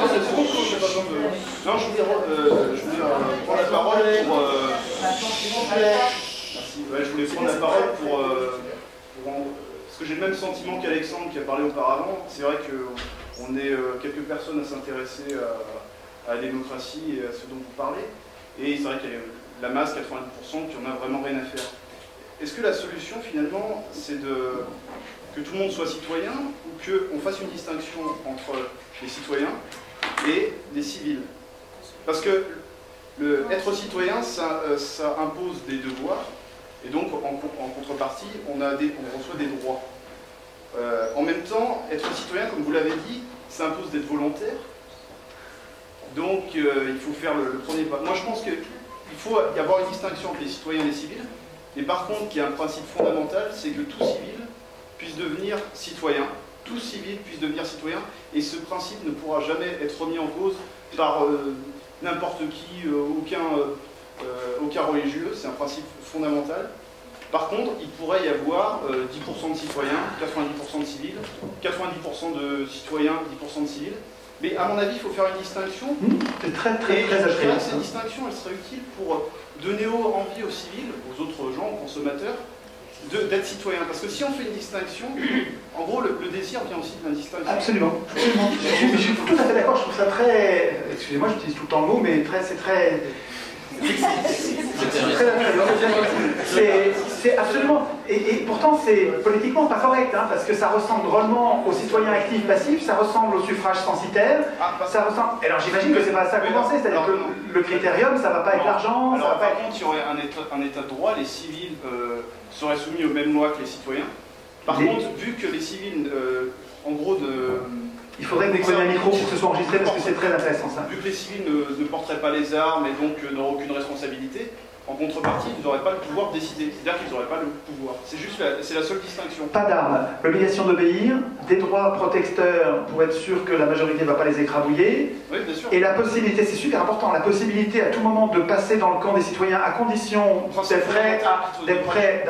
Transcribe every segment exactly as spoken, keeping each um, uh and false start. Non, c'est trop cool, j'ai pas besoin de... Non, je voulais, euh, je voulais euh, prendre la parole pour... Euh... Merci. Ouais, je voulais prendre la parole pour... Euh, pour en... Parce que j'ai le même sentiment qu'Alexandre qui a parlé auparavant. C'est vrai qu'on est euh, quelques personnes à s'intéresser à, à la démocratie et à ce dont vous parlez. Et c'est vrai qu'il y a la masse, quatre-vingt-dix pour cent, qui en a vraiment rien à faire. Est-ce que la solution, finalement, c'est de... que tout le monde soit citoyen, ou qu'on fasse une distinction entre les citoyens et les civils? Parce que le, être citoyen, ça, ça impose des devoirs, et donc en, en contrepartie, on, a des, on reçoit des droits. Euh, en même temps, être citoyen, comme vous l'avez dit, ça impose d'être volontaire, donc euh, il faut faire le, le premier pas. Moi je pense qu'il faut y avoir une distinction entre les citoyens et les civils, et par contre, il y a un principe fondamental, c'est que tout civil puisse devenir citoyen, tout civil puisse devenir citoyen, et ce principe ne pourra jamais être remis en cause par euh, n'importe qui, euh, aucun, euh, aucun religieux, c'est un principe fondamental. Par contre, il pourrait y avoir euh, dix pour cent de citoyens, quatre-vingt-dix pour cent de civils, quatre-vingt-dix pour cent de citoyens, dix pour cent de civils, mais à mon avis, il faut faire une distinction, mmh, c'est très, très, et très je dirais que cette distinction, elle serait utile pour donner envie aux civils, aux autres gens, aux consommateurs, d'être citoyen, parce que si on fait une distinction, en gros, le, le désir vient aussi de la distinction. Absolument, absolument. Je, je, je suis tout à fait d'accord, je trouve ça très... Excusez-moi, j'utilise tout le temps le mot, mais très, c'est très... C'est absolument... Et, et pourtant, c'est politiquement pas correct, hein, parce que ça ressemble drôlement aux citoyens actifs passifs, ça ressemble au suffrage censitaire, ah, ça ressemble... Alors j'imagine que c'est pas ça commencer, c'est-à-dire que non. Le critérium, ça va pas non. être l'argent... Alors ça va par pas contre, être... il y aurait un état, un état de droit, les civils... Euh... seraient soumis aux mêmes lois que les citoyens. Par les... contre, vu que les civils, euh, en gros, de... Il faudrait déconner un micro pour que ce soit enregistré parce que c'est très intéressant ça. Vu que les civils ne, ne porteraient pas les armes et donc euh, n'auraient aucune responsabilité, en contrepartie, ils n'auraient pas le pouvoir de décider. C'est-à-dire qu'ils n'auraient pas le pouvoir. C'est juste la, c'est la seule distinction. Pas d'armes, l'obligation d'obéir, des droits protecteurs pour être sûr que la majorité ne va pas les écrabouiller. Oui, bien sûr. Et la possibilité, c'est super important, la possibilité à tout moment de passer dans le camp des citoyens à condition d'être prêt, prêt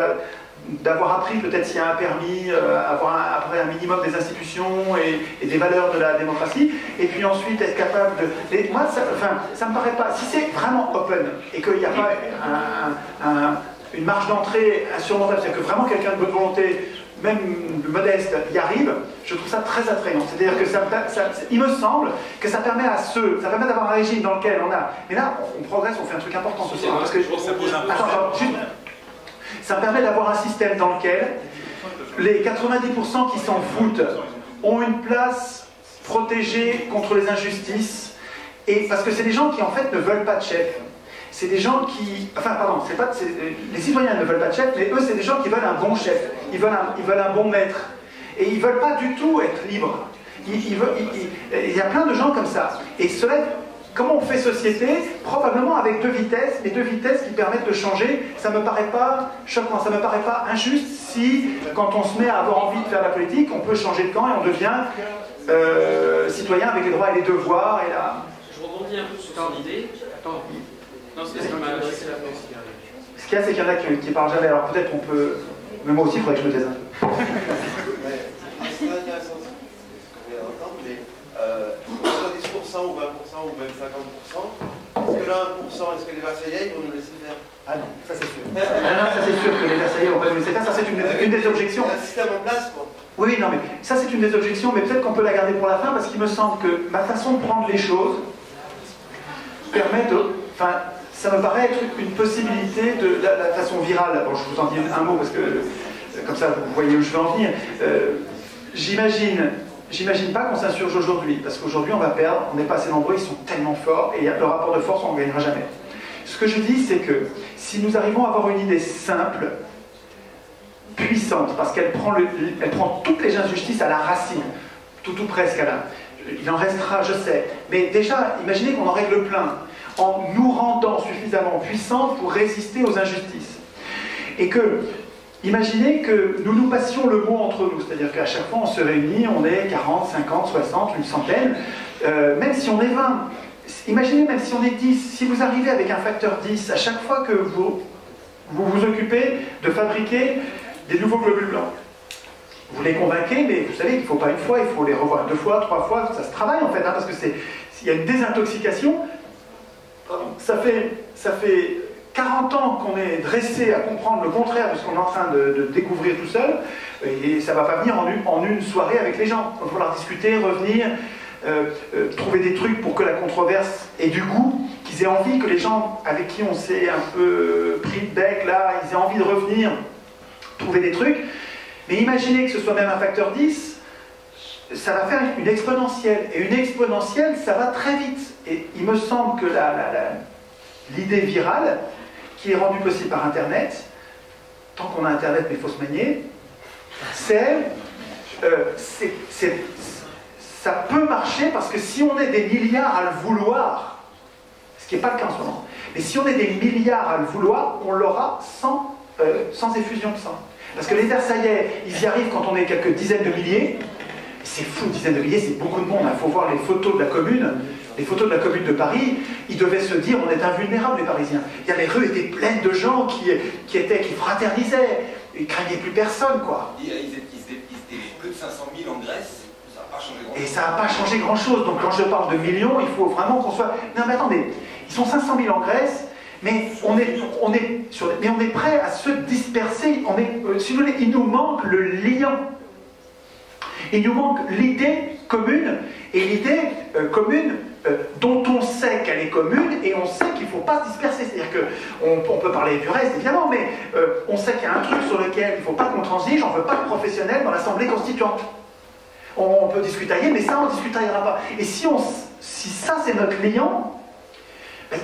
d'avoir appris peut-être s'il y a un permis, euh, avoir un, après un minimum des institutions et, et des valeurs de la démocratie, et puis ensuite être capable de... Les, moi, ça, enfin, ça me paraît pas... Si c'est vraiment open, et qu'il n'y a pas un, un, une marge d'entrée insurmontable, c'est-à-dire que vraiment quelqu'un de bonne volonté, même modeste, y arrive, je trouve ça très attrayant. C'est-à-dire que ça, ça, il me semble que ça permet à ceux, ça permet d'avoir un régime dans lequel on a... Mais là, on progresse, on fait un truc important ce soir, parce que... Je, ça pose un attends, genre, juste... Ça permet d'avoir un système dans lequel les quatre-vingt-dix pour cent qui s'en foutent ont une place protégée contre les injustices. Et parce que c'est des gens qui en fait ne veulent pas de chef. C'est des gens qui... Enfin pardon, c'est pas, les citoyens ne veulent pas de chef, mais eux c'est des gens qui veulent un bon chef. Ils veulent un, ils veulent un bon maître. Et ils ne veulent pas du tout être libres. Ils, ils veulent, ils, ils, il y a plein de gens comme ça. Et cela... Comment on fait société? Probablement avec deux vitesses, mais deux vitesses qui permettent de changer. Ça ne me paraît pas choquant, ça ne me paraît pas injuste si, quand on se met à avoir envie de faire la politique, on peut changer de camp et on devient euh, citoyen avec les droits et les devoirs. Et la... Je rebondis un peu sur ton idée. Attends. Non, c'est pas mal. Ce qu'il y a, c'est qu'il y en a qui ne parlent jamais. Alors peut-être qu'on peut... Mais moi aussi, il faudrait que je me taise un peu. ou vingt pour cent ou même cinquante pour cent. Est-ce que là, un pour cent, est-ce que les Versaillais vont nous laisser faire? Ah non, ça c'est sûr. Ah, ça c'est sûr que les Versaillais vont pas nous laisser faire. Ça c'est une, une des objections. C'est un système en place, quoi. Oui, non, mais ça c'est une des objections, mais peut-être qu'on peut la garder pour la fin, parce qu'il me semble que ma façon de prendre les choses permet de... Enfin, ça me paraît être une possibilité de la, la façon virale. Bon, je vous en dis un mot, parce que comme ça vous voyez où je veux en venir. Euh, J'imagine... J'imagine pas qu'on s'insurge aujourd'hui, parce qu'aujourd'hui on va perdre, on est pas assez nombreux, ils sont tellement forts, et le rapport de force, on ne gagnera jamais. Ce que je dis, c'est que si nous arrivons à avoir une idée simple, puissante, parce qu'elle prend, prend toutes les injustices à la racine, tout ou presque à la... Il en restera, je sais, mais déjà, imaginez qu'on en règle plein, en nous rendant suffisamment puissants pour résister aux injustices. Et que... Imaginez que nous nous passions le mot entre nous, c'est-à-dire qu'à chaque fois on se réunit, on est quarante, cinquante, soixante, une centaine, euh, même si on est vingt. Imaginez même si on est dix, si vous arrivez avec un facteur dix, à chaque fois que vous vous, vous occupez de fabriquer des nouveaux globules blancs, Vous les convainquez, mais vous savez qu'il ne faut pas une fois, il faut les revoir deux fois, trois fois, ça se travaille en fait, hein, parce que c'est, s'il y a une désintoxication, ça fait, ça fait quarante ans qu'on est dressé à comprendre le contraire de ce qu'on est en train de, de découvrir tout seul, et ça ne va pas venir en une, en une soirée avec les gens. Il va falloir discuter, revenir, euh, euh, trouver des trucs pour que la controverse ait du goût, qu'ils aient envie, que les gens avec qui on s'est un peu pris de bec, là, ils aient envie de revenir, trouver des trucs. Mais imaginez que ce soit même un facteur dix, ça va faire une exponentielle. Et une exponentielle, ça va très vite. Et il me semble que la, la, la, l'idée virale, qui est rendue possible par Internet, tant qu'on a Internet, mais il faut se manier, c'est, euh, c'est, c'est, ça peut marcher parce que si on est des milliards à le vouloir, ce qui n'est pas le cas en ce moment, mais si on est des milliards à le vouloir, on l'aura sans, euh, sans effusion de sang. Parce que les Versaillais, ils y arrivent quand on est quelques dizaines de milliers. C'est fou, dizaines de milliers, c'est beaucoup de monde. Il faut voir les photos de la Commune, les photos de la Commune de Paris. Ils devaient se dire, on est invulnérables les Parisiens. Il y avait, les rues étaient pleines de gens qui, qui étaient, qui fraternisaient. Ils craignaient plus personne, quoi. Ils étaient plus de cinq cent mille en Grèce. Ça n'a pas changé grand-chose. Et ça n'a pas changé grand-chose. Donc quand je parle de millions, il faut vraiment qu'on soit... Non mais attendez, ils sont cinq cent mille en Grèce. Mais on est, on est sur, mais on est prêt à se disperser. On est, euh, si vous voulez, il nous manque le lien. Il nous manque l'idée commune. Et l'idée euh, commune euh, dont on sait qu'elle est commune et on sait qu'il ne faut pas se disperser. C'est-à-dire qu'on on peut parler du reste, évidemment, mais euh, on sait qu'il y a un truc sur lequel il ne faut pas qu'on transige. On ne veut pas de professionnels dans l'Assemblée constituante. On, on peut discutailler, mais ça, on ne discutaillera pas. Et si, on, si ça, c'est notre lien...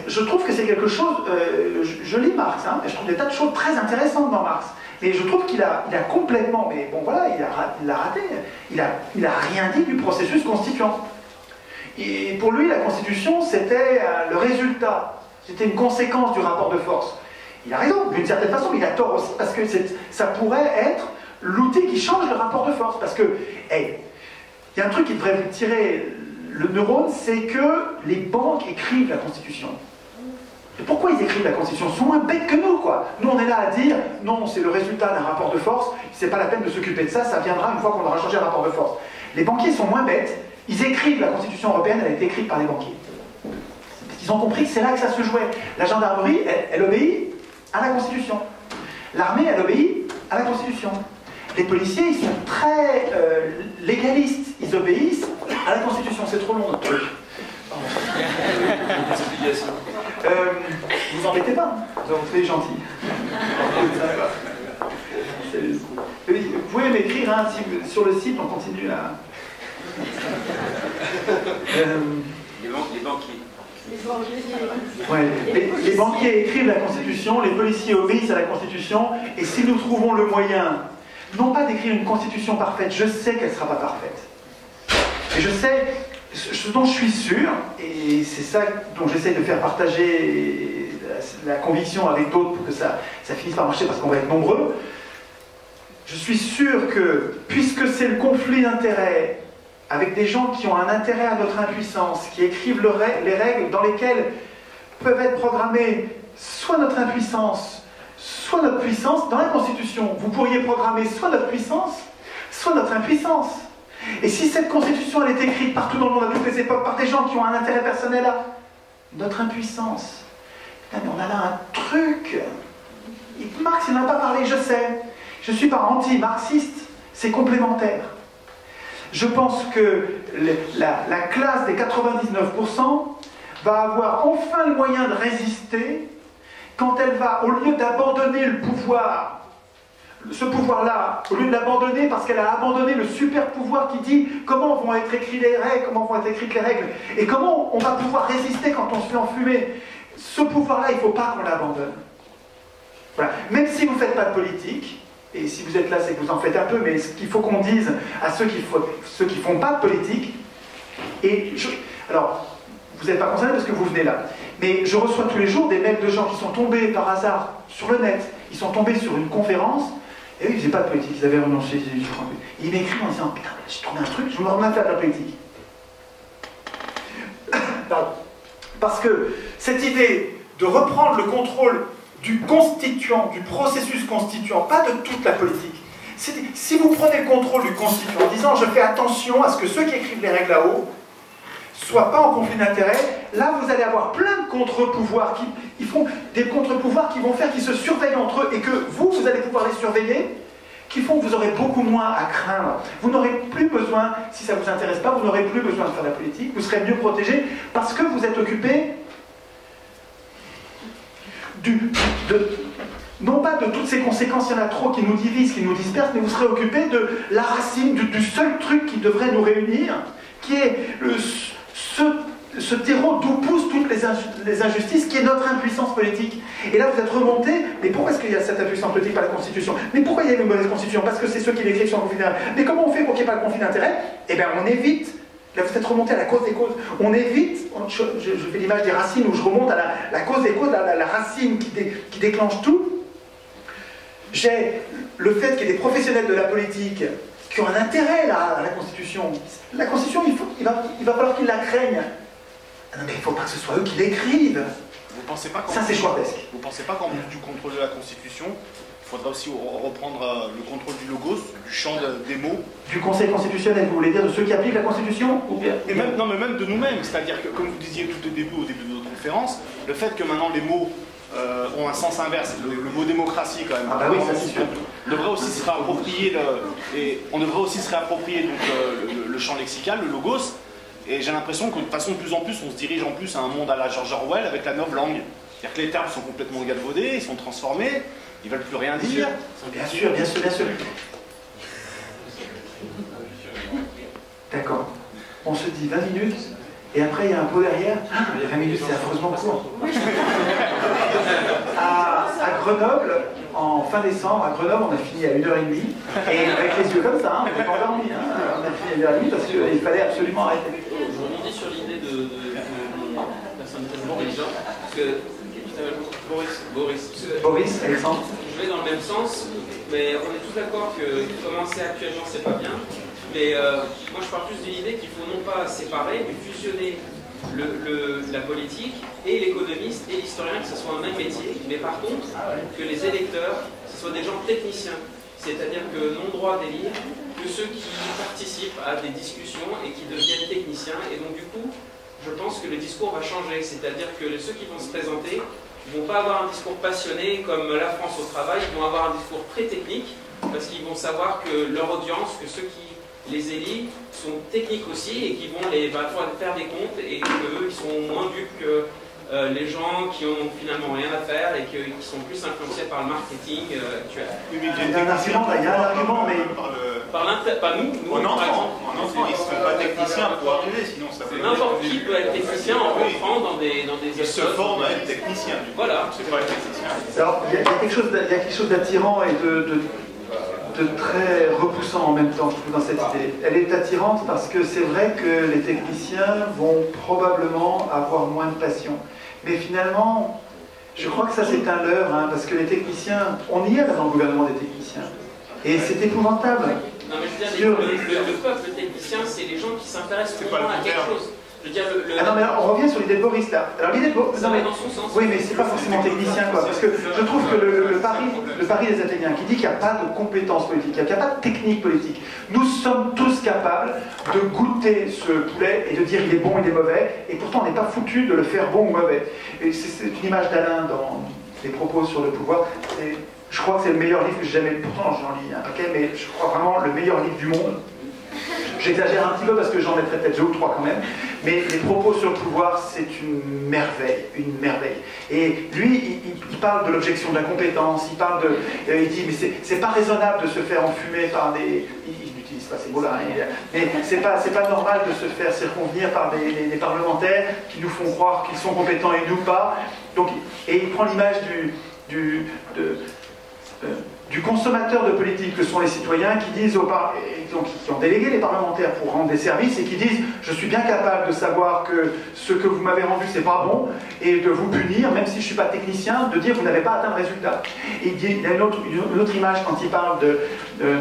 Je trouve que c'est quelque chose, euh, je, je lis Marx, hein, et je trouve des tas de choses très intéressantes dans Marx, mais je trouve qu'il a, il a complètement, mais bon voilà, il a, il a raté, il a, il a rien dit du processus constituant. Et pour lui, la Constitution, c'était euh, le résultat, c'était une conséquence du rapport de force. Il a raison, d'une certaine façon, mais il a tort aussi, parce que ça pourrait être l'outil qui change le rapport de force, parce que, hey, il y a un truc qui devrait vous tirer... Le neurone, c'est que les banques écrivent la Constitution. Et pourquoi ils écrivent la Constitution? Ils sont moins bêtes que nous, quoi. Nous, on est là à dire, non, c'est le résultat d'un rapport de force, c'est pas la peine de s'occuper de ça, ça viendra une fois qu'on aura changé le rapport de force. Les banquiers sont moins bêtes, ils écrivent la Constitution européenne, elle a été écrite par les banquiers. Ils ont compris que c'est là que ça se jouait. La gendarmerie, elle, elle obéit à la Constitution. L'armée, elle obéit à la Constitution. Les policiers, ils sont très euh, légalistes, ils obéissent à la Constitution, c'est trop long notre truc. euh, vous embêtez pas, vous êtes gentil. Vous pouvez m'écrire hein, si, sur le site, on continue à... euh... les, ban les banquiers. Ouais, les, les banquiers écrivent la Constitution, les policiers obéissent à la Constitution, et si nous trouvons le moyen... Non pas d'écrire une constitution parfaite, je sais qu'elle ne sera pas parfaite. Et je sais, ce dont je suis sûr, et c'est ça dont j'essaie de faire partager la, la conviction avec d'autres pour que ça, ça finisse par marcher parce qu'on va être nombreux, je suis sûr que, puisque c'est le conflit d'intérêts avec des gens qui ont un intérêt à notre impuissance, qui écrivent le, les règles dans lesquelles peuvent être programmées soit notre impuissance, soit notre puissance dans la Constitution. Vous pourriez programmer soit notre puissance, soit notre impuissance. Et si cette Constitution, elle est écrite partout dans le monde, à toutes les époques, par des gens qui ont un intérêt personnel à notre impuissance. Putain, mais on a là un truc. Marx, il n'en a pas parlé, je sais. Je ne suis pas anti-marxiste, c'est complémentaire. Je pense que la, la classe des quatre-vingt-dix-neuf pour cent va avoir enfin le moyen de résister quand elle va, au lieu d'abandonner le pouvoir, ce pouvoir-là, au lieu de l'abandonner parce qu'elle a abandonné le super pouvoir qui dit comment vont être écrites les règles, comment vont être écrites les règles, et comment on va pouvoir résister quand on se fait enfumer. Ce pouvoir-là, il ne faut pas qu'on l'abandonne. Voilà. Même si vous ne faites pas de politique, et si vous êtes là, c'est que vous en faites un peu, mais ce qu'il faut qu'on dise à ceux qui ne font pas de politique, et je, alors, vous n'êtes pas concerné parce que vous venez là. Mais je reçois tous les jours des mails de gens qui sont tombés par hasard sur le net. Ils sont tombés sur une conférence, et eux, ils faisaient pas de politique, ils avaient renoncé. Et ils m'écrivent en disant, putain, j'ai trouvé un truc, je me remets à faire de la politique. Pardon. Parce que cette idée de reprendre le contrôle du constituant, du processus constituant, pas de toute la politique, Si vous prenez le contrôle du constituant en disant « je fais attention à ce que ceux qui écrivent les règles là-haut ne soient pas en conflit d'intérêts », là vous allez avoir plein de contre-pouvoirs qui ils font des contre-pouvoirs qui vont faire qu'ils se surveillent entre eux et que vous, vous allez pouvoir les surveiller, qui font que vous aurez beaucoup moins à craindre. Vous n'aurez plus besoin, si ça ne vous intéresse pas, vous n'aurez plus besoin de faire de la politique, vous serez mieux protégé parce que vous êtes occupé du... de, non pas de toutes ces conséquences, il y en a trop qui nous divisent, qui nous dispersent, mais vous serez occupé de la racine, du, du seul truc qui devrait nous réunir, qui est le, ce, ce terreau d'où poussent toutes les, inju les injustices, qui est notre impuissance politique. Et là, vous êtes remonté, mais pourquoi est-ce qu'il y a cette impuissance politique par la Constitution? Mais pourquoi il y a une mauvaise Constitution? Parce que c'est ceux qui l'écrivent sans conflit d'intérêt. Mais comment on fait pour qu'il n'y ait pas de conflit d'intérêt? Eh bien, on évite. Là, vous êtes remonté à la cause des causes. On évite, on, je, je fais l'image des racines où je remonte à la, la cause des causes, à la, la racine qui, dé, qui déclenche tout. J'ai le fait qu'il y ait des professionnels de la politique qui ont un intérêt là, à la Constitution. La Constitution, il, faut, il, va, il va falloir qu'ils la craignent. Ah non, mais il ne faut pas que ce soit eux qui l'écrivent. Vous pensez pas qu'en... Ça, c'est chouardesque. Vous ne pensez pas qu'en plus du contrôle de la Constitution, il faudra aussi reprendre le contrôle du logos, du champ des mots? Du Conseil constitutionnel, vous voulez dire de ceux qui appliquent la Constitution? Ou bien... Et même, non, mais même de nous-mêmes. C'est-à-dire que, comme vous disiez tout au début, au début de notre conférence, le fait que maintenant les mots... Euh, ont un sens inverse. Le, le mot démocratie, quand même, ah bah oui, ça, sûr. On devrait aussi se réapproprier le, et on devrait aussi se réapproprier donc, le, le, le champ lexical, le logos. Et j'ai l'impression que de toute façon, de plus en plus, on se dirige en plus à un monde à la George Orwell avec la nouvelle langue. C'est-à-dire que les termes sont complètement galvaudés, ils sont transformés, ils veulent plus rien dire. Bien sûr, bien sûr, bien sûr. D'accord. On se dit vingt minutes. Et après, il y a un pot derrière. Il y a vingt minutes, c'est affreusement court. À, à Grenoble, en fin décembre, à Grenoble, on a fini à une heure trente. Et avec les yeux comme ça, hein, on n'est pas endormi. Hein. On a fini à une heure trente parce qu'il fallait absolument arrêter. Je rebondis sur l'idée de la synthèse Boris. Parce que, Boris, Boris. Boris, Alexandre. Je vais dans le même sens, mais on est tous d'accord que commencer actuellement, c'est pas bien. Mais euh, moi, je parle plus de l'idée qu'il faut non pas séparer, mais fusionner le, le, la politique et l'économiste et l'historien, que ce soit un même métier, mais par contre, que les électeurs, ce soient des gens techniciens. C'est-à-dire que non droit d'élire que ceux qui participent à des discussions et qui deviennent techniciens. Et donc, du coup, je pense que le discours va changer. C'est-à-dire que ceux qui vont se présenter ne vont pas avoir un discours passionné comme la France au travail, ils vont avoir un discours très technique parce qu'ils vont savoir que leur audience, que ceux qui les élites sont techniques aussi et qui vont les bah, faire des comptes et qu'eux ils sont moins dupes que euh, les gens qui ont finalement rien à faire et qui sont plus influencés par le marketing euh, actuel. Oui, mais il y a un argument, il y a un argument, mais par, le... par, par nous, nous en enfant, en enfant, ils ne sont pas techniciens pour arriver, sinon ça peut. N'importe qui peut être technicien en rentrant dans des dans des. Ils se forment à être technicien. Voilà. C'est pas être technicien. Alors il y a quelque chose, il y a quelque chose d'attirant et de, de... de très repoussant en même temps, je trouve, dans cette idée. Elle est attirante parce que c'est vrai que les techniciens vont probablement avoir moins de passion. Mais finalement, je crois que ça c'est un leurre, hein, parce que les techniciens, on y est dans le gouvernement des techniciens. Et c'est épouvantable. Non mais je veux dire, le, le, le peuple technicien, c'est les gens qui s'intéressent vraiment à quelque chose. Je veux dire, le, le... Ah non mais alors, on revient sur l'idée de Boris là. Alors l'idée de Boris, non mais dans son sens. Oui mais c'est pas forcément technicien quoi, parce que je trouve que le, le, pari, le pari des Athéniens qui dit qu'il n'y a pas de compétences politiques, qu'il n'y a pas de technique politique. Nous sommes tous capables de goûter ce poulet et de dire il est bon, il est mauvais, et pourtant on n'est pas foutu de le faire bon ou mauvais. Et c'est une image d'Alain dans les propos sur le pouvoir. Et je crois que c'est le meilleur livre que j'ai jamais lu, pourtant j'en lis un paquet, mais je crois vraiment le meilleur livre du monde. J'exagère un petit peu parce que j'en mettrai peut-être deux ou trois quand même, mais les propos sur le pouvoir, c'est une merveille, une merveille. Et lui, il, il parle de l'objection de l'incompétence, il parle de... Euh, il dit, mais c'est pas raisonnable de se faire enfumer par des... Il, il n'utilise pas ces mots-là, hein, mais c'est pas, pas normal de se faire circonvenir par des, des, des parlementaires qui nous font croire qu'ils sont compétents et nous pas. Donc, et il prend l'image du... du de, euh, du consommateur de politique que sont les citoyens qui disent aux par... donc, qui ont délégué les parlementaires pour rendre des services et qui disent « je suis bien capable de savoir que ce que vous m'avez rendu c'est pas bon » et de vous punir, même si je ne suis pas technicien, de dire « vous n'avez pas atteint le résultat ». Et il y a une autre, une autre image quand il parle de, de,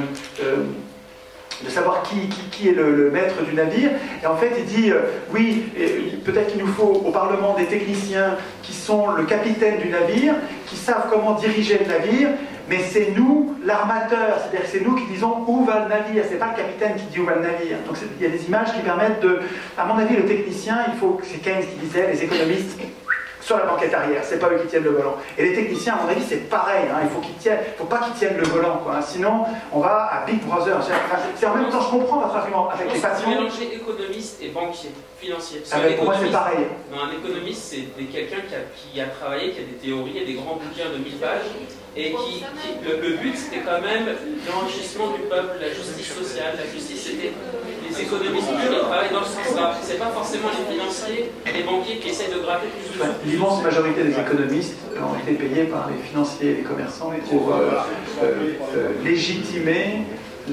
de, de savoir qui, qui, qui est le, le maître du navire, et en fait il dit euh, « oui, peut-être qu'il nous faut au Parlement des techniciens qui sont le capitaine du navire, qui savent comment diriger le navire ». Mais c'est nous, l'armateur, c'est-à-dire que c'est nous qui disons où va le navire, c'est pas le capitaine qui dit où va le navire. Donc il y a des images qui permettent de... À mon avis, le technicien, il faut... c'est Keynes qui disait, les économistes sur la banquette arrière, c'est pas eux qui tiennent le volant. Et les techniciens, à mon avis, c'est pareil, hein, il faut qu'ils tiennent, faut pas qu'ils tiennent le volant, quoi, hein, sinon on va à Big Brother. C'est en même temps, je comprends votre argument avec les patrons. Mélanger économiste et banquier, financier. Ah ben, pour moi, c'est pareil. Non, un économiste, c'est quelqu'un qui a, qui a travaillé, qui a des théories et des grands bouquins de mille pages. Et qui, qui, le, le but, c'était quand même l'enrichissement du peuple, la justice sociale. La justice, c'était les économistes qui travaillent dans le sens-là. C'est pas forcément les financiers, les banquiers qui essayent de gratter plus de choses. L'immense majorité des économistes ont été payés par les financiers et les commerçants pour euh, euh, euh, légitimer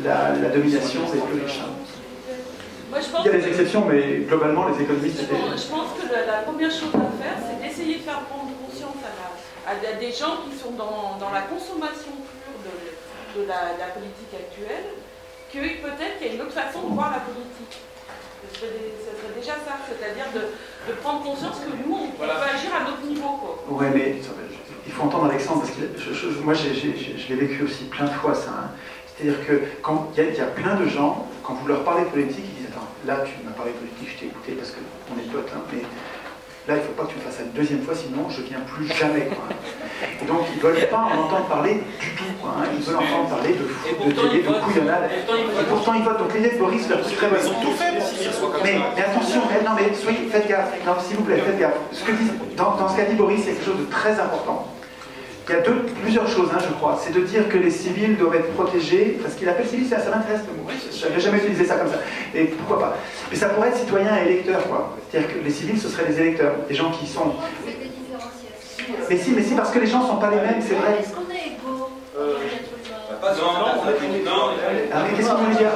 la, la domination des plus riches. Il y a des exceptions, mais globalement, les économistes étaient... Je pense que la, la première chose à faire, c'est d'essayer de faire prendre conscience à la... à des gens qui sont dans, dans la consommation pure de, de, la, de la politique actuelle, que peut-être qu'il y a une autre façon de voir la politique. Ce serait, ce serait déjà ça, c'est-à-dire de, de prendre conscience que nous, on peut voilà. agir à notre niveau. Oui, mais il faut entendre Alexandre, parce que je, je, moi, j'ai, j'ai, je l'ai vécu aussi plein de fois, ça. Hein. C'est-à-dire que quand il y, y a plein de gens, quand vous leur parlez de politique, ils disent « Attends, là, tu m'as parlé de politique, je t'ai écouté parce qu'on est potes, hein, mais... » Là, il ne faut pas que tu me fasses ça une deuxième fois, sinon je ne viens plus jamais. Quoi. Et donc, ils ne veulent pas en entendre parler du tout. Quoi, hein. Ils veulent entendre parler de fou, de télé, de couillonnade. Et pourtant, ils votent. Donc, l'idée de Boris, leur très bonne. Ils ont tout fait pour s'y soit comme ça. Mais attention, non, mais soyez, faites gaffe. Non, s'il vous plaît, faites gaffe. Ce que dit, dans, dans ce qu'a dit Boris, c'est quelque chose de très important. Il y a deux, plusieurs choses, hein, je crois. C'est de dire que les civils doivent être protégés. Parce qu'il appelle civils, ça, ça m'intéresse le mot. Je n'avais jamais utilisé ça comme ça. Et pourquoi pas. Mais ça pourrait être citoyen et électeur, quoi. C'est-à-dire que les civils, ce seraient les électeurs, des gens qui sont. Mais si, mais si, parce que les gens ne sont pas les mêmes, c'est vrai. Est-ce qu'on est égaux ? Non, non, on a dit non. Qu'est-ce que vous voulez dire ?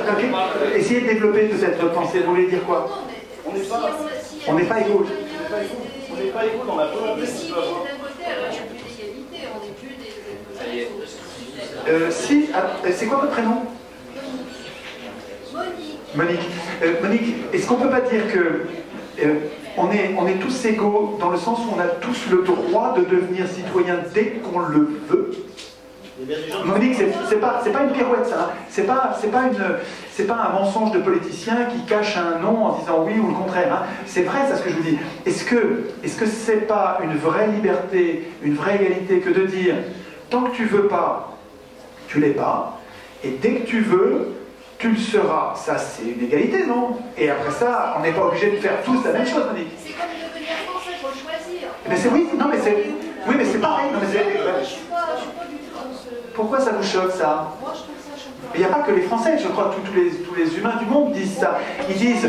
Essayez de développer peut-être votre pensée. Vous voulez dire quoi ? On n'est pas. On n'est pas égaux. On n'est pas égaux dans la volonté. Euh, si, c'est quoi votre prénom ? Monique. Monique, euh, Monique est-ce qu'on ne peut pas dire que euh, on, est, on est tous égaux dans le sens où on a tous le droit de devenir citoyen dès qu'on le veut ? Monique, c'est pas, c'est pas une pirouette, ça. Hein. C'est pas, c'est pas une, c'est pas un mensonge de politicien qui cache un nom en disant oui ou le contraire. Hein. C'est vrai, ça, ce que je vous dis. Est-ce que, est-ce que c'est pas une vraie liberté, une vraie égalité que de dire tant que tu veux pas, tu l'es pas, et dès que tu veux, tu le seras. Ça, c'est une égalité, non? Et après ça, on n'est pas obligé de faire tous la même chose, Monique. C'est comme devenir français, il faut choisir. Mais c'est oui, non, mais c'est, oui, mais c'est pareil. Non, mais c'est... Pourquoi ça vous choque, ça? Moi, je trouve ça choquant. Il n'y a pas que les Français, je crois que tous les, tous les humains du monde disent ça. Ils disent...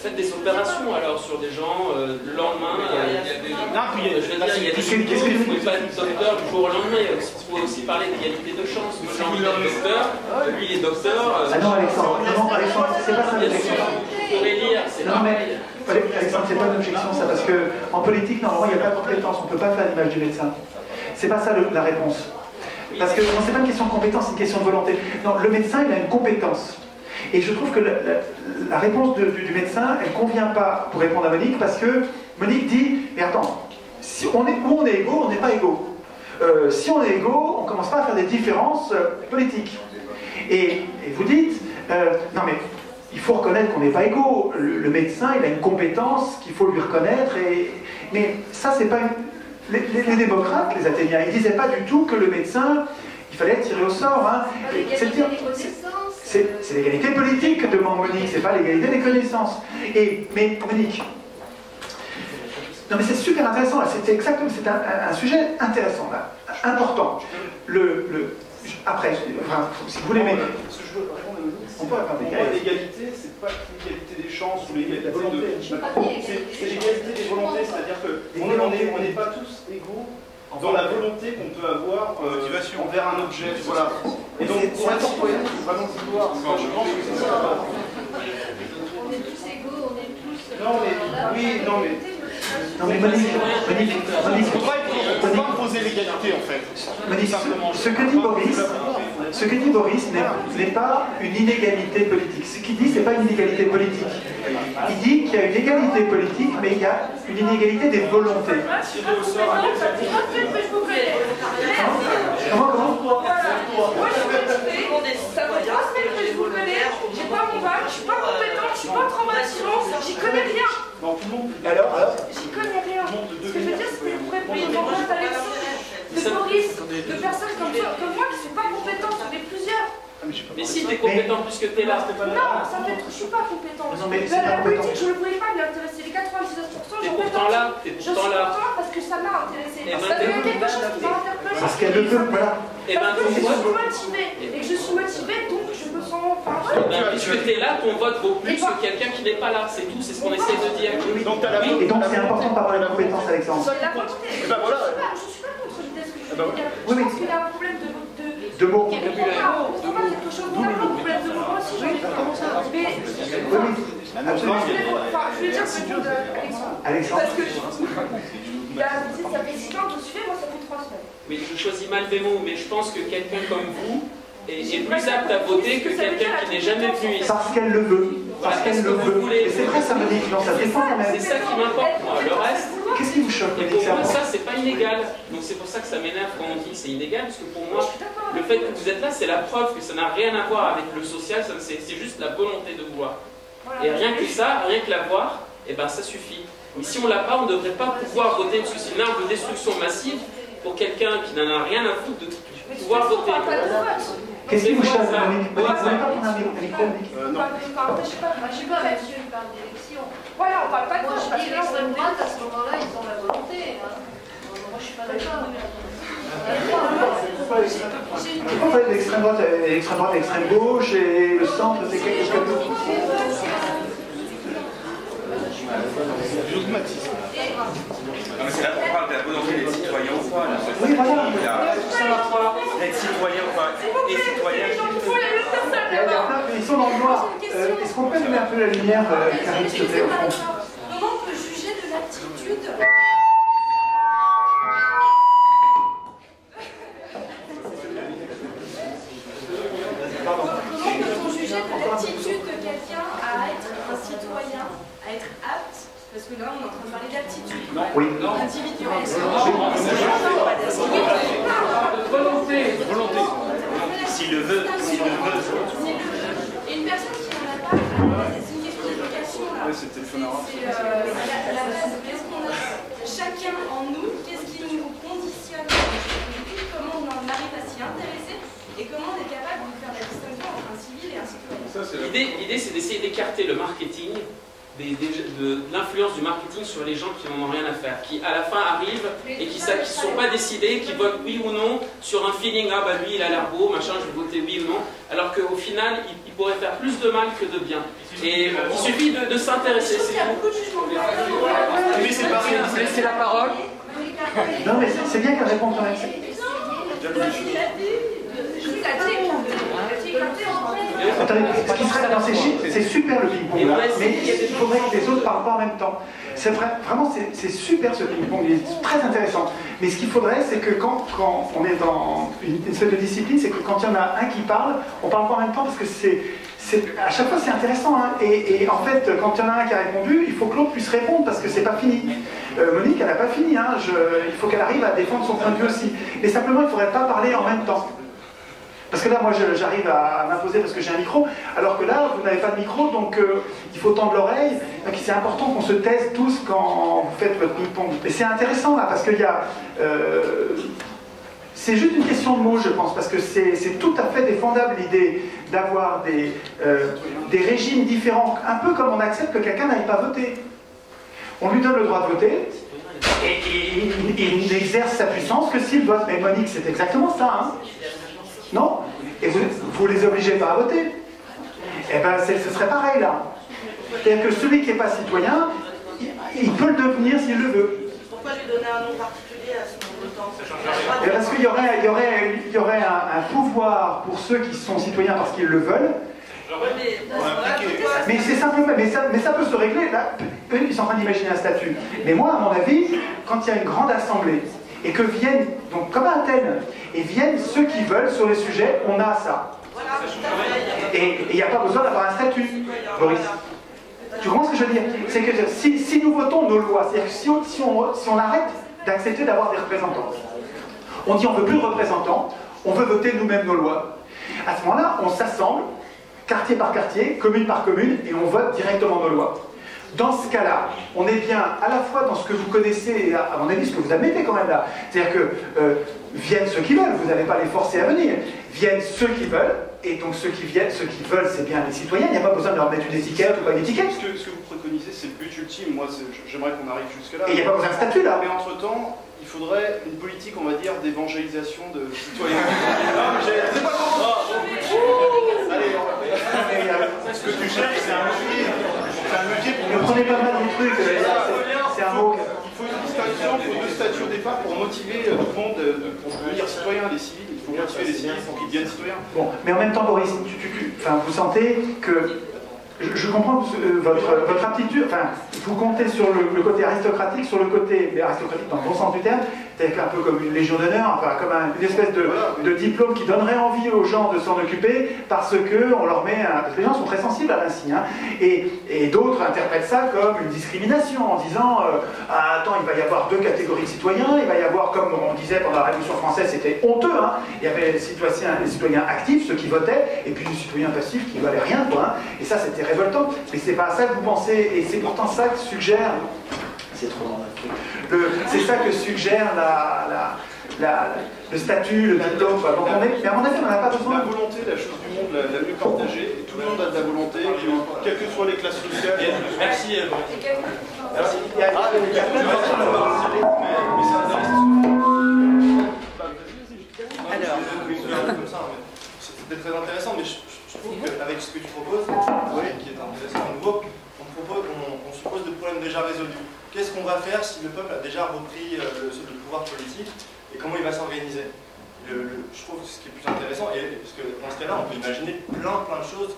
Faites des opérations alors sur des gens euh, le lendemain. Il y a des gens qui ne trouvent pas de docteur du jour au lendemain. On peut aussi parler d'égalité de chance. Moi j'ai envie d'être docteur, lui il est docteur. Ah non, Alexandre, non, Alexandre, c'est pas ça l'objection. Non, mais Alexandre, c'est pas une objection ça, parce qu'en politique, normalement il n'y a pas de compétence, on ne peut pas faire l'image du médecin. C'est pas ça la réponse. Parce que c'est pas une question de compétence, c'est une question de volonté. Non, le médecin il a une compétence. Et je trouve que la, la, la réponse de, du, du médecin, elle ne convient pas pour répondre à Monique, parce que Monique dit « Mais attends, si on est, où on est égaux, on n'est pas égaux. Euh, si on est égaux, on ne commence pas à faire des différences euh, politiques. » Et vous dites euh, « Non mais, il faut reconnaître qu'on n'est pas égaux. Le, le médecin, il a une compétence qu'il faut lui reconnaître. Et... » Mais ça, c'est pas... Une... Les, les, les démocrates, les Athéniens, ils ne disaient pas du tout que le médecin, il fallait tirer au sort. Hein. C'est dire... C'est l'égalité politique que demande Monique, c'est pas l'égalité des connaissances. Et, mais Monique, non mais c'est super intéressant, c'est exactement, c'est un, un sujet intéressant, là, important. Le, le, après, enfin, si vous voulez, mais... On peut avoir des l'égalité, c'est pas l'égalité des chances ou l'égalité des volontés. C'est l'égalité des volontés, c'est-à-dire qu'on n'est pas tous égaux dans la volonté qu'on peut avoir euh, envers un objet, voilà. Et donc, pour être citoyen, il faut vraiment pouvoir. Enfin, je pense que c'est ça. On est tous égaux, on est tous... Non, mais... Oui, non, mais... Non, mais Monique, Monique, Monique... On ne peut pas imposer l'égalité, en fait. Monique, ce que dit Boris... Ce que dit Boris n'est pas une inégalité politique. Ce qu'il dit, ce n'est pas une inégalité politique. Il dit qu'il y a une égalité politique, mais il y a une inégalité des volontés. Comment, comment Bon. Alors, alors j'y connais rien. Ce que je veux dire, c'est que le problème de de Boris, de personnes comme toi, comme moi, qui ne sont pas compétentes, on est plusieurs. Mais si t'es compétent puisque t'es là, t'es pas là. Non, ça fait je suis pas compétent. Non, mais la politique, je ne pouvais pas m'intéresser. Les quatre-vingt-dix-neuf pour cent, j'en peux pas. Je suis content parce que ça m'a intéressé. Ça devient quelque chose qui m'a interpellé. Parce qu'elle ne peut pas. Parce que je suis motivée. Et que je suis motivée, donc je me sens. Puisque t'es là, ton vote vaut plus que quelqu'un qui n'est pas là. C'est tout, c'est ce qu'on essaie de dire. Et donc c'est important de parler de la compétence, Alexandre. Je suis pas contre l'idée ce que je veux dire. Je pense qu'il y a un problème de. De mots. Il n'y a pas quelque chose de problème de mots aussi, j'ai envie de commencer à mais je vais dire ce que Alexandre. Parce que ça fait six ans que je suis, moi ça fait trois semaines. Mais je choisis mal mes mots, mais je pense que quelqu'un comme vous est plus apte à voter que quelqu'un qui n'est jamais venu ici. Parce qu'elle le veut. Parce qu'elle le veut. Et c'est vrai, ça me dit, non, ça dépend quand même. C'est ça qui m'importe, moi. Le reste. Qu'est-ce qui vous choque? Et pour moi, ça, c'est pas illégal. Donc c'est pour ça que ça m'énerve quand on dit c'est illégal, parce que pour moi, le fait que vous êtes là, c'est la preuve que ça n'a rien à voir avec le social, c'est juste la volonté de vouloir. Et rien que ça, rien que l'avoir, et ben ça suffit. Mais si on l'a pas, on ne devrait pas pouvoir voter, parce que c'est une arme de destruction massive pour quelqu'un qui n'en a rien à foutre de pouvoir voter. Qu'est-ce qui vous choque? Non. Je sais pas, je sais pas, monsieur, il parle d'élection. Voilà, on parle pas de gauche, parce que l'extrême droite, à ce moment-là, ils ont la volonté. Moi, je suis pas d'accord. En fait, l'extrême droite, l'extrême droite, l'extrême gauche, et le centre, c'est quelque chose comme ça. C'est là qu'on parle de la volonté des citoyens ou quoi. Oui, voilà. D'être citoyen ou pas. Et citoyen. Ils sont dans le noir. Euh, Est-ce qu'on peut mettre un peu la lumière, euh, Karine, s'il te plaît, au fond? Comment on peut juger de l'aptitude? Comment peut-on juger de l'aptitude de quelqu'un à être un citoyen, à être apte? Parce que là, on est en train de parler d'aptitude. Oui. Individuelle. Volonté. Volonté. S'il le veut, s'il le veut. C'est une explication là. C'est la base de qu'est-ce qu'on a chacun en nous, qu'est-ce qui nous conditionne, comment on en arrive à s'y intéresser et comment on est capable de faire la distinction entre un civil et un citoyen. L'idée, c'est d'essayer d'écarter le marketing, des, des, de l'influence du marketing sur les gens qui n'en ont rien à faire, qui à la fin arrivent et qui ne sont pas décidés, qui votent oui ou non sur un feeling, ah bah lui il a l'air beau, machin, je vais voter oui ou non, alors qu'au final, il pourrait faire plus de mal que de bien. Et il suffit de, de s'intéresser. Il y a beaucoup de jugements. Mais c'est pas rien. Laissez la parole. Non, mais c'est bien qu'elle réponde quand même. Attendez, ce qui serait dans ces chiffres, c'est super le ping-pong là, mais il faudrait que les autres parlent pas en même temps. C'est vrai, vraiment, c'est super ce ping-pong, il est très intéressant. Mais ce qu'il faudrait, c'est que quand, quand on est dans une, une espèce de discipline, c'est que quand il y en a un qui parle, on parle pas en même temps parce que c'est... à chaque fois c'est intéressant, hein. et, et en fait quand il y en a un qui a répondu, il faut que l'autre puisse répondre parce que c'est pas fini. Euh, Monique elle n'a pas fini, hein. Je, il faut qu'elle arrive à défendre son point de vue aussi. Mais simplement il ne faudrait pas parler en même temps. Parce que là moi j'arrive à m'imposer parce que j'ai un micro, alors que là vous n'avez pas de micro donc euh, il faut tendre l'oreille. Donc c'est important qu'on se taise tous quand vous faites votre ping-pong. Et c'est intéressant là parce qu'il y a... Euh, c'est juste une question de mots, je pense, parce que c'est tout à fait défendable l'idée d'avoir des, euh, des régimes différents, un peu comme on accepte que quelqu'un n'aille pas voter. On lui donne le droit de voter, et il n'exerce sa puissance que s'il vote. Mais Monique, c'est exactement ça, hein? Non? Et vous ne les obligez pas à voter? Eh bien, ce serait pareil, là. C'est-à-dire que celui qui n'est pas citoyen, il, il peut le devenir s'il le veut. Pourquoi lui donner un nom particulier à ce moment? Et parce qu'il y aurait, il y aurait, il y aurait un, un pouvoir pour ceux qui sont citoyens parce qu'ils le veulent. Mais c'est simplement, mais ça, mais ça peut se régler. Là, eux, ils sont en train d'imaginer un statut. Mais moi, à mon avis, quand il y a une grande assemblée et que viennent, donc comme à Athènes, et viennent ceux qui veulent sur les sujets, on a ça. Et il n'y a pas besoin d'avoir un statut, Boris. Tu comprends ce que je veux dire? C'est que si, si nous votons nos lois, c'est-à-dire que si on, si on, si on arrête d'accepter d'avoir des représentants. On dit on ne veut plus de représentants, on veut voter nous-mêmes nos lois. À ce moment-là, on s'assemble, quartier par quartier, commune par commune, et on vote directement nos lois. Dans ce cas-là, on est bien à la fois dans ce que vous connaissez et à, à mon avis ce que vous admettez quand même là. C'est-à-dire que euh, viennent ceux qui veulent, vous n'allez pas les forcer à venir. Viennent ceux qui veulent, et donc ceux qui viennent, ceux qui veulent, c'est bien les citoyens, il n'y a pas besoin de leur mettre une étiquette ou pas une étiquette. Ce que, ce que vous préconisez, c'est le but ultime, moi j'aimerais qu'on arrive jusque-là. Et il n'y a pas besoin de statut là. Mais entre-temps, il faudrait une politique, on va dire, d'évangélisation de citoyens. Non, mais c'est pas bon. Ah, allez, on... Ce que tu cherches, c'est un outil. Ne prenez pas mal du truc, c'est un mot. Il faut une distinction, il faut deux statuts au départ pour motiver tout le monde, pour devenir citoyen, les civils, il faut motiver les civils pour qu'ils deviennent citoyens. Bon, mais en même temps, Boris, tu, tu, tu, enfin, vous sentez que. Je, je comprends euh, votre, votre aptitude, enfin, vous comptez sur le, le côté aristocratique, sur le côté, mais aristocratique dans le bon sens du terme, c'est-à-dire un peu comme une légion d'honneur, enfin, comme un, une espèce de, de diplôme qui donnerait envie aux gens de s'en occuper, parce que on leur met un, parce que les gens sont très sensibles à l'insigne, hein, et, et d'autres interprètent ça comme une discrimination, en disant, euh, ah, attends, il va y avoir deux catégories de citoyens, il va y avoir, comme on disait pendant la Révolution française, c'était honteux, hein, il y avait les citoyens, les citoyens actifs, ceux qui votaient, et puis les citoyens passifs qui ne valaient rien, quoi, hein, et ça, c'était révoltant, mais c'est pas ça que vous pensez, et c'est pourtant ça que suggère, c'est trop grand le truc, c'est ça que suggère la, la, la, le statut, le diplôme, enfin, mais à mon avis on n'a pas besoin. La volonté, la chose du monde, la, la mieux partagée, et tout le monde a de la volonté, quelles que soient les classes sociales. Merci. Alors, c'était très intéressant, mais je, je trouve qu'avec ce que tu proposes, oui, qui est intéressant à nouveau, on, propose, on, on se pose de problèmes déjà résolus. Qu'est-ce qu'on va faire si le peuple a déjà repris euh, le, le pouvoir politique et comment il va s'organiser? Je trouve que ce qui est plus intéressant, et, parce que dans ce cas-là, on peut imaginer plein plein de choses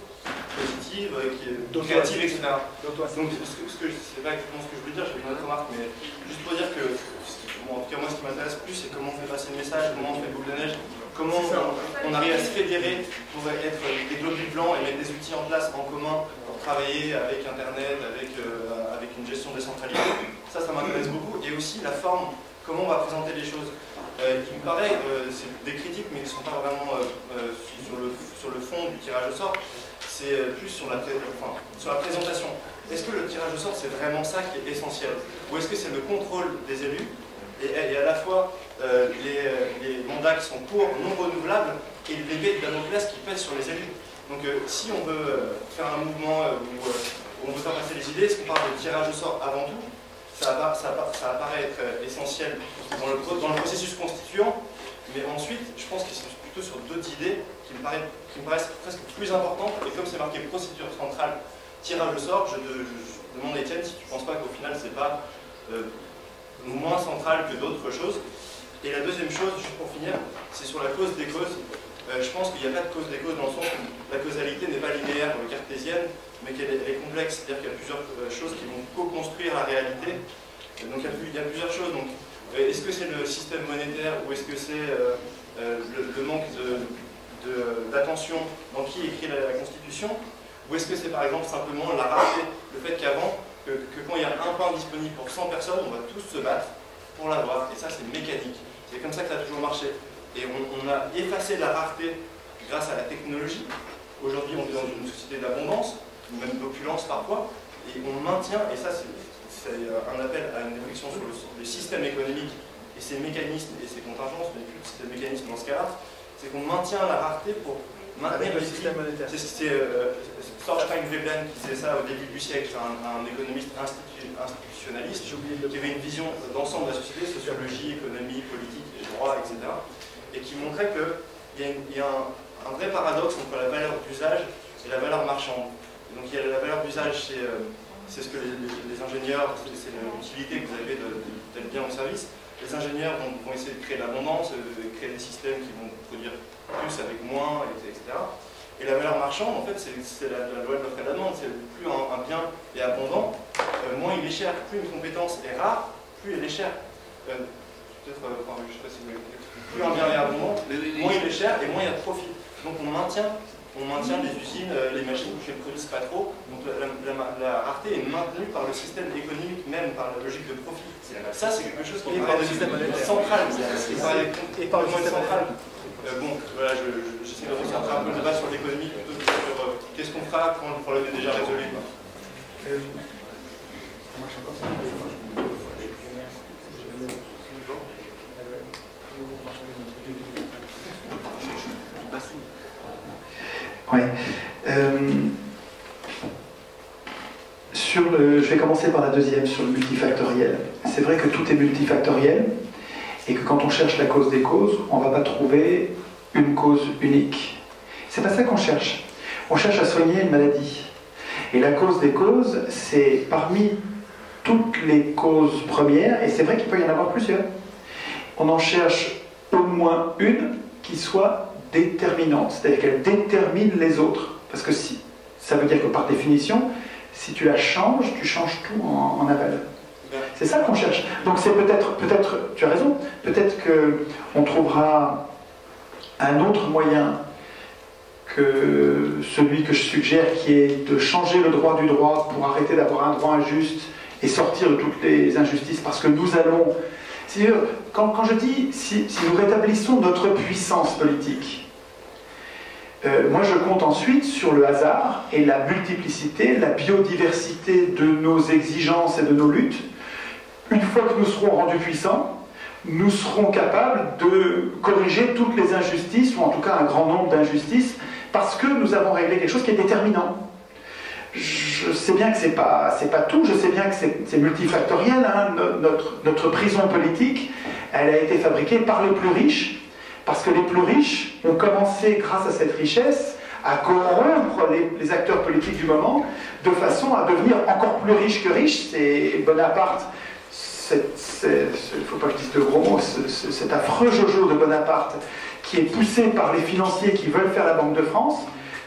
positives, euh, créatives, et cetera. Donc, ce que, ce que je sais pas exactement ce que je veux dire, j'ai une autre remarque, mais juste pour dire que, bon, en tout cas moi ce qui m'intéresse plus, c'est comment on fait passer le message, comment on fait boule de neige. Comment on, on arrive à se fédérer pour être des globules blancs et mettre des outils en place en commun pour travailler avec Internet, avec, euh, avec une gestion décentralisée. Ça, ça m'intéresse beaucoup. Et aussi la forme, comment on va présenter les choses. Euh, il me paraît, euh, c'est des critiques, mais qui ne sont pas vraiment euh, euh, sur, le, sur le fond du tirage au sort, c'est plus sur la, enfin, sur la présentation. Est-ce que le tirage au sort, c'est vraiment ça qui est essentiel? Ou est-ce que c'est le contrôle des élus? Et à la fois euh, les, les mandats qui sont courts, non renouvelables, et les bébés de Damoclès qui pèsent sur les élus. Donc euh, si on veut euh, faire un mouvement euh, où, euh, où on veut faire passer les idées, est-ce qu'on parle de tirage au sort avant tout? Ça va, ça va, ça va paraître essentiel dans le, dans le processus constituant, mais ensuite, je pense qu'ils sont plutôt sur d'autres idées qui me, paraissent, qui me paraissent presque plus importantes, et comme c'est marqué procédure centrale, tirage au sort, je, de, je demande à Étienne si tu ne penses pas qu'au final, c'est pas... Euh, moins centrale que d'autres choses. Et la deuxième chose, juste pour finir, c'est sur la cause des causes. Euh, je pense qu'il n'y a pas de cause des causes dans le sens où la causalité n'est pas linéaire ou cartésienne, mais qu'elle est, est complexe, c'est-à-dire qu'il y a plusieurs euh, choses qui vont co-construire la réalité. Et donc il y, a, il y a plusieurs choses. Donc, euh, est-ce que c'est le système monétaire ou est-ce que c'est euh, euh, le, le manque d'attention dans qui écrit la, la Constitution? Ou est-ce que c'est par exemple simplement la rareté, le fait qu'avant, Que, que quand il y a un pain disponible pour cent personnes, on va tous se battre pour l'avoir. Et ça, c'est mécanique. C'est comme ça que ça a toujours marché. Et on, on a effacé la rareté grâce à la technologie. Aujourd'hui, on est dans une société d'abondance, ou même d'opulence parfois, et on maintient, et ça, c'est un appel à une réflexion sur le, le système économique et ses mécanismes et ses contingences, mais plus ses mécanismes dans ce cas-là, c'est qu'on maintient la rareté pour maintenir le système monétaire. C'est euh, Thorstein Veblen qui disait ça au début du siècle, un, un économiste institu institutionnaliste qui avait une vision d'ensemble de la société, sociologie, économie, politique, et droit, et cetera. Et qui montrait qu'il y a, y a un, un vrai paradoxe entre la valeur d'usage et la valeur marchande. Et donc il y a la valeur d'usage, c'est euh, ce que les, les, les ingénieurs, c'est l'utilité que vous avez tel bien ou service. Les ingénieurs vont, vont essayer de créer l'abondance, de créer des systèmes qui vont produire plus avec moins, et cetera. Et la valeur marchande, en fait, c'est la, la loi de l'offre et de la demande. C'est plus un, un bien est abondant, euh, moins il est cher. Plus une compétence est rare, plus elle est chère. Euh, Peut-être, euh, enfin, je sais pas si vous plus un bien est abondant, moins il est cher et moins il y a de profit. Donc on maintient, on maintient les usines, euh, les machines qui ne produisent pas trop. Donc la, la, la, la rareté est maintenue par le système économique même, par la logique de profit. Ça, c'est quelque chose qui est par le système central et par le monde central. Euh, bon, voilà, j'essaie je, je, de recentrer un peu le débat sur l'économie plutôt que sur euh, qu'est-ce qu'on fera quand le problème est déjà résolu. Euh, Ouais. Euh, sur le, je vais commencer par la deuxième, sur le multifactoriel. C'est vrai que tout est multifactoriel et que quand on cherche la cause des causes, on ne va pas trouver une cause unique. C'est pas ça qu'on cherche. On cherche à soigner une maladie. Et la cause des causes, c'est parmi toutes les causes premières, et c'est vrai qu'il peut y en avoir plusieurs. On en cherche au moins une qui soit déterminante, c'est-à-dire qu'elle détermine les autres. Parce que si, ça veut dire que par définition, si tu la changes, tu changes tout en, en aval. C'est ça qu'on cherche. Donc c'est peut-être, peut-être, tu as raison, peut-être qu'on trouvera un autre moyen que celui que je suggère, qui est de changer le droit du droit pour arrêter d'avoir un droit injuste et sortir de toutes les injustices, parce que nous allons... C'est-à-dire, quand, quand je dis, si, si nous rétablissons notre puissance politique, euh, moi je compte ensuite sur le hasard et la multiplicité, la biodiversité de nos exigences et de nos luttes. Une fois que nous serons rendus puissants, nous serons capables de corriger toutes les injustices, ou en tout cas un grand nombre d'injustices, parce que nous avons réglé quelque chose qui est déterminant. Je sais bien que c'est pas, c'est pas tout, je sais bien que c'est multifactoriel, hein. Notre, notre prison politique, elle a été fabriquée par les plus riches, parce que les plus riches ont commencé, grâce à cette richesse, à corrompre les, les acteurs politiques du moment, de façon à devenir encore plus riches que riches. C'est Bonaparte, il ne faut pas que je dise de gros mots, ce, ce, cet affreux jojo de Bonaparte, qui est poussé par les financiers qui veulent faire la Banque de France,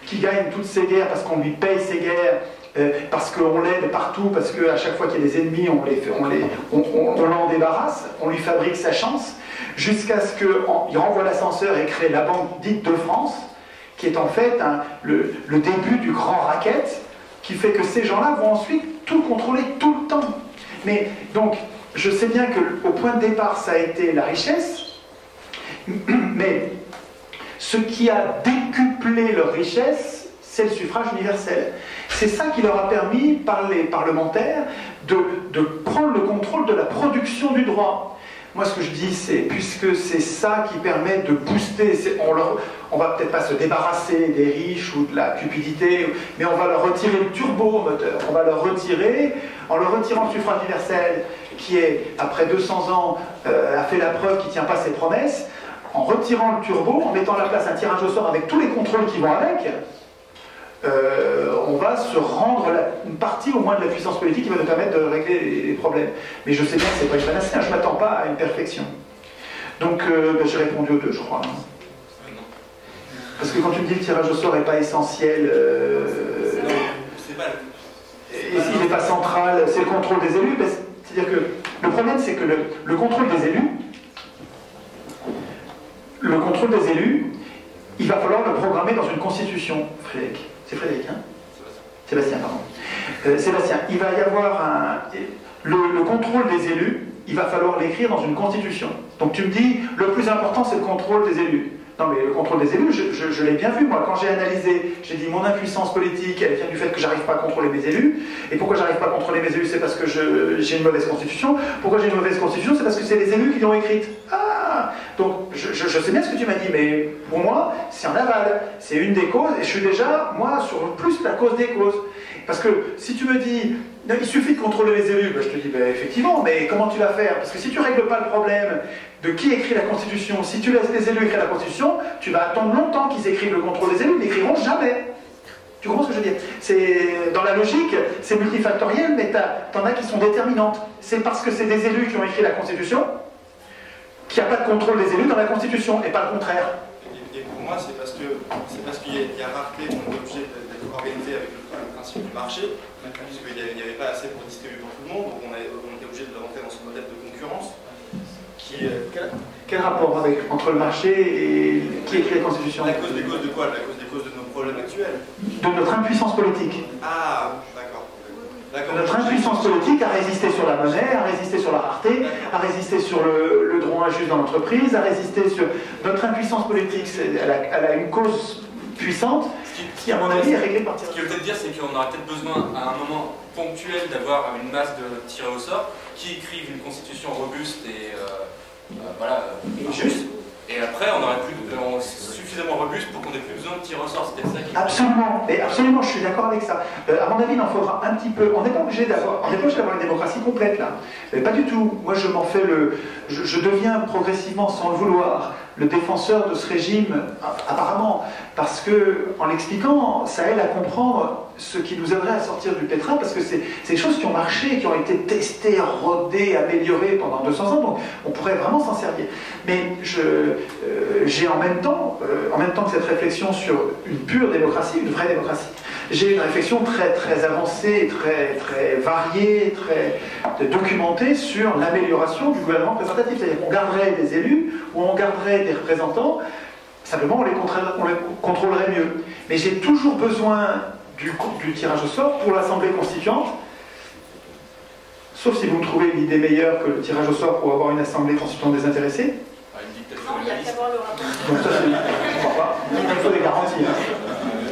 qui gagne toutes ses guerres parce qu'on lui paye ses guerres, euh, parce qu'on l'aide partout, parce qu'à chaque fois qu'il y a des ennemis, on les, on les, on, on, on l'en débarrasse, on lui fabrique sa chance, jusqu'à ce qu'il renvoie l'ascenseur et crée la Banque dite de France, qui est en fait un, le, le début du grand racket, qui fait que ces gens-là vont ensuite tout contrôler tout le temps. Mais donc, je sais bien qu'au point de départ, ça a été la richesse, mais ce qui a décuplé leur richesse, c'est le suffrage universel. C'est ça qui leur a permis, par les parlementaires, de, de prendre le contrôle de la production du droit. Moi, ce que je dis, c'est, puisque c'est ça qui permet de booster, on leur, on va peut-être pas se débarrasser des riches ou de la cupidité, mais on va leur retirer le turbomoteur, on va leur retirer, en leur retirant le suffrage universel, qui est, après deux cents ans, euh, a fait la preuve qu'il ne tient pas ses promesses, en retirant le turbo, en mettant à la place un tirage au sort avec tous les contrôles qui vont avec, euh, on va se rendre la, une partie au moins de la puissance politique qui va nous permettre de régler les, les problèmes. Mais je sais bien que ce n'est pas une panacée, hein, je ne m'attends pas à une perfection. Donc euh, ben, j'ai répondu aux deux, je crois. Parce que quand tu me dis que le tirage au sort n'est pas essentiel... Euh, c'est pas... Et s'il n'est pas central, c'est le contrôle des élus, ben, c'est-à-dire que le problème c'est que le, le contrôle des élus, le contrôle des élus, il va falloir le programmer dans une constitution, Frédéric. C'est Frédéric, hein? Sébastien, pardon. Euh, Sébastien, il va y avoir un... Le, le contrôle des élus, il va falloir l'écrire dans une constitution. Donc tu me dis, le plus important, c'est le contrôle des élus. Non mais le contrôle des élus, je, je, je l'ai bien vu, moi. Quand j'ai analysé, j'ai dit, mon impuissance politique, elle vient du fait que j'arrive pas à contrôler mes élus. Et pourquoi j'arrive pas à contrôler mes élus, c'est parce que j'ai une mauvaise constitution. Pourquoi j'ai une mauvaise constitution, c'est parce que c'est les élus qui l'ont écrite. Ah! Donc, je, je, je sais bien ce que tu m'as dit, mais pour moi, c'est en aval. C'est une des causes, et je suis déjà, moi, sur plus la cause des causes. Parce que si tu me dis, il suffit de contrôler les élus, ben, je te dis, ben, effectivement, mais comment tu vas faire? Parce que si tu règles pas le problème de qui écrit la Constitution, si tu laisses les élus écrire la Constitution, tu vas attendre longtemps qu'ils écrivent le contrôle des élus, ils n'écriront jamais. Tu comprends ce que je veux dire? C'est, dans la logique, c'est multifactoriel, mais t'en as qui sont déterminantes. C'est parce que c'est des élus qui ont écrit la Constitution qu'il n'y a pas de contrôle des élus dans la Constitution, et pas le contraire. Et, et pour moi, c'est parce qu'il y a une rareté qu'on est obligé d'être organisé avec le principe du marché, puisqu'il n'y avait, avait pas assez pour distribuer pour tout le monde, donc on, avait, on était obligé de rentrer dans ce modèle de concurrence. Qui, euh, quel... quel rapport avec, entre le marché et qui écrit la Constitution? La cause des causes de quoi? La cause des causes de nos problèmes actuels? De notre impuissance politique. Ah, d'accord. Notre impuissance politique a résisté sur la monnaie, a résisté sur la rareté, a résisté sur le, le droit injuste dans l'entreprise, a résisté sur... Notre impuissance politique, elle a, elle a une cause puissante, qui, à mon avis, est réglée par tirage. Ce qu'il veut peut-être dire, c'est qu'on aura peut-être besoin, à un moment ponctuel, d'avoir une masse de tirés au sort qui écrivent une constitution robuste et euh, euh, voilà, et juste. Et après, on aurait plus de, on, suffisamment robuste pour qu'on n'ait plus besoin de tirer au sort. C'était ça qui... Absolument, et absolument, je suis d'accord avec ça. Euh, à mon avis, il en faudra un petit peu. On n'est pas obligé d'avoir, on n'est pas obligé d'avoir une démocratie complète là. Mais pas du tout. Moi, je m'en fais le, je, je deviens progressivement, sans le vouloir, le défenseur de ce régime, apparemment, parce que en l'expliquant, ça aide à comprendre ce qui nous aiderait à sortir du pétrin, parce que c'est des choses qui ont marché, qui ont été testées, rodées, améliorées pendant deux cents ans, donc on pourrait vraiment s'en servir. Mais j'ai euh, en même temps, euh, en même temps que cette réflexion sur une pure démocratie, une vraie démocratie, j'ai une réflexion très très avancée, très très variée, très documentée sur l'amélioration du gouvernement représentatif. C'est-à-dire qu'on garderait des élus ou on garderait des représentants, simplement on les contrôlerait, on les contrôlerait mieux. Mais j'ai toujours besoin Du, du tirage au sort pour l'Assemblée constituante, sauf si vous trouvez une idée meilleure que le tirage au sort pour avoir une Assemblée constituante désintéressée. Ah, non, il n'y a qu'à voir le rapport. Donc ça, c'est... je crois pas. Il faut des garanties. Hein.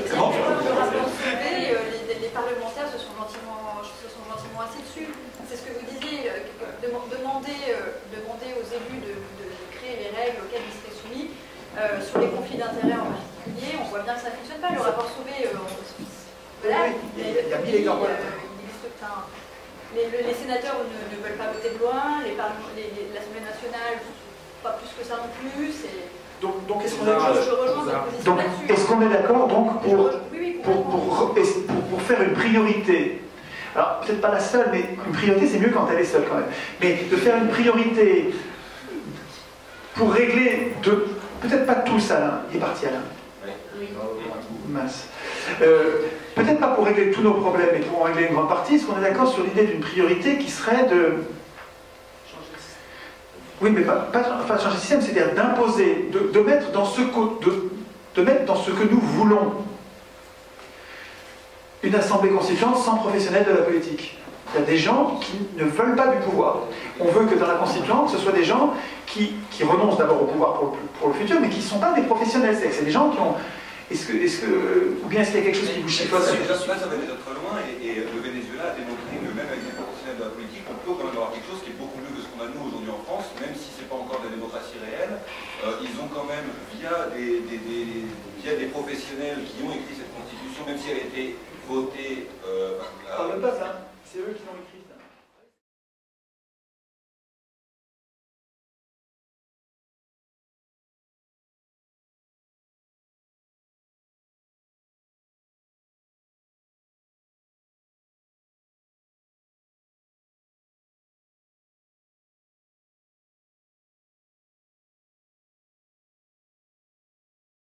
C'est bon. Le rapport soulevé, les, les parlementaires se sont gentiment, se sont gentiment assis dessus. C'est ce que vous disiez, de, demander, euh, demander aux élus de, de créer les règles auxquelles ils seraient soumis, euh, sur les conflits d'intérêts en particulier. On voit bien que ça ne fonctionne pas. Le rapport Sauvé, euh, on... Voilà, il y a mille exemples. Les sénateurs ne, ne veulent pas voter de loi, l'Assemblée nationale, pas plus que ça non plus. Et... Donc, donc est-ce qu'on est, est, est, est d'accord donc pour, oui, pour, pour, pour, pour faire une priorité? Alors, peut-être pas la seule, mais une priorité, c'est mieux quand elle est seule quand même. Mais de faire une priorité pour régler de... Peut-être pas tous, Alain. Il est parti, Alain. Oui. Mince. Euh, Peut-être pas pour régler tous nos problèmes, mais pour en régler une grande partie. Est-ce qu'on est d'accord sur l'idée d'une priorité qui serait de... Oui, mais pas, pas, pas changer le système, c'est-à-dire d'imposer, de, de, mettre dans ce que, de, de mettre dans ce que nous voulons une assemblée constituante sans professionnels de la politique. Il y a des gens qui ne veulent pas du pouvoir. On veut que dans la constituante, ce soit des gens qui, qui renoncent d'abord au pouvoir pour, pour le futur, mais qui ne sont pas des professionnels. C'est des gens qui ont... Est-ce que, est-ce que, ou bien est-ce qu'il y a quelque chose qui vous chiffonne? Ça va déjà très loin, et, et le Venezuela a démontré que même avec les professionnels de la politique, on peut quand même avoir quelque chose qui est beaucoup mieux que ce qu'on a nous aujourd'hui en France, même si ce n'est pas encore de la démocratie réelle. Euh, ils ont quand même, via des, des, des, via des professionnels qui ont écrit cette constitution, même si elle a été votée... Euh, par le peuple, hein. C'est eux qui l'ont écrit.